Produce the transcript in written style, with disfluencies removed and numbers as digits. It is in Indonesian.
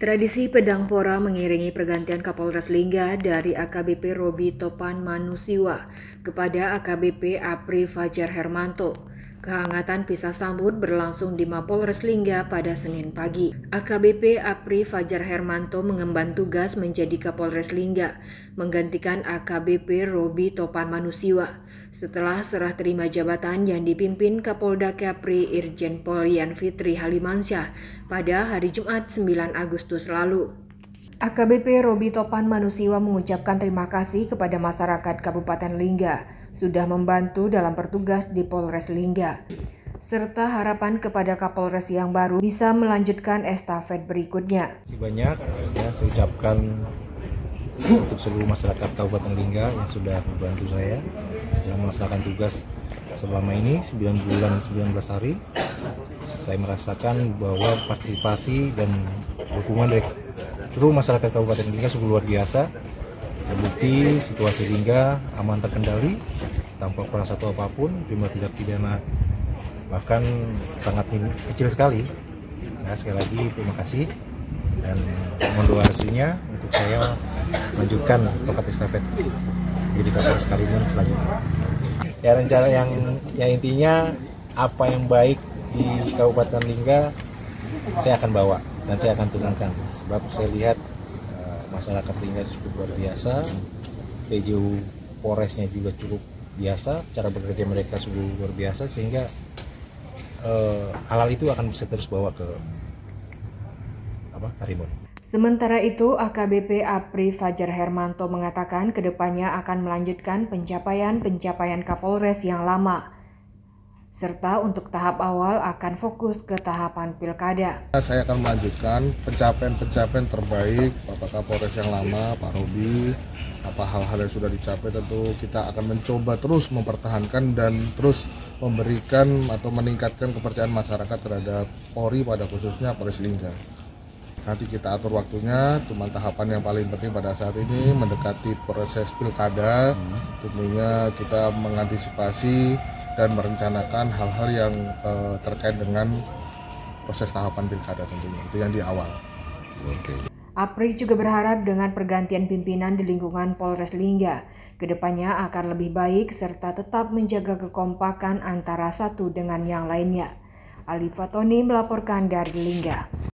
Tradisi Pedang Pora mengiringi pergantian Kapolres Lingga dari AKBP Robi Topan Manusiwa kepada AKBP Apri Fajar Hermanto. Kehangatan pisah sambut berlangsung di Mapolres Lingga pada Senin pagi. AKBP Apri Fajar Hermanto mengemban tugas menjadi Kapolres Lingga, menggantikan AKBP Robi Topan Manusiwa setelah serah terima jabatan yang dipimpin Kapolda Kepri Irjen Pol Yenfitri Halimansyah pada hari Jumat 9 Agustus lalu. AKBP Robi Topan Manusiwa mengucapkan terima kasih kepada masyarakat Kabupaten Lingga sudah membantu dalam bertugas di Polres Lingga, serta harapan kepada Kapolres yang baru bisa melanjutkan estafet berikutnya. Terima kasih banyak, ya, saya ucapkan untuk seluruh masyarakat Kabupaten Lingga yang sudah membantu saya dalam melaksanakan tugas selama ini 9 bulan 19 hari. Saya merasakan bahwa partisipasi dan dukungan dari seluruh masyarakat Kabupaten Lingga sungguh luar biasa. Terbukti situasi Lingga aman terkendali tanpa perang satu apapun, jumlah tindak pidana bahkan sangat kecil sekali. Nah, sekali lagi terima kasih dan mohon doa restunya untuk saya melanjutkan tongkat estafet jadi Kapolres Karimun selanjutnya. Ya, rencana yang intinya apa yang baik di Kabupaten Lingga saya akan bawa dan saya akan tunangkan, sebab saya lihat masyarakat Lingga cukup luar biasa, PJU Polresnya juga cukup biasa, cara bekerja mereka sungguh luar biasa, sehingga hal-hal itu akan bisa terus bawa ke Karimun. Sementara itu, AKBP Apri Fajar Hermanto mengatakan kedepannya akan melanjutkan pencapaian Kapolres yang lama, serta untuk tahap awal akan fokus ke tahapan pilkada. Saya akan melanjutkan pencapaian terbaik Bapak Kapolres yang lama, Pak Robi. Apa hal-hal yang sudah dicapai, tentu kita akan mencoba terus mempertahankan dan terus memberikan atau meningkatkan kepercayaan masyarakat terhadap Polri, pada khususnya Polres Lingga. Nanti kita atur waktunya, cuma tahapan yang paling penting pada saat ini mendekati proses pilkada, tentunya kita mengantisipasi dan merencanakan hal-hal yang terkait dengan proses tahapan pilkada, tentunya itu yang di awal. Apri juga berharap dengan pergantian pimpinan di lingkungan Polres Lingga, kedepannya akan lebih baik serta tetap menjaga kekompakan antara satu dengan yang lainnya. Alifatoni melaporkan dari Lingga.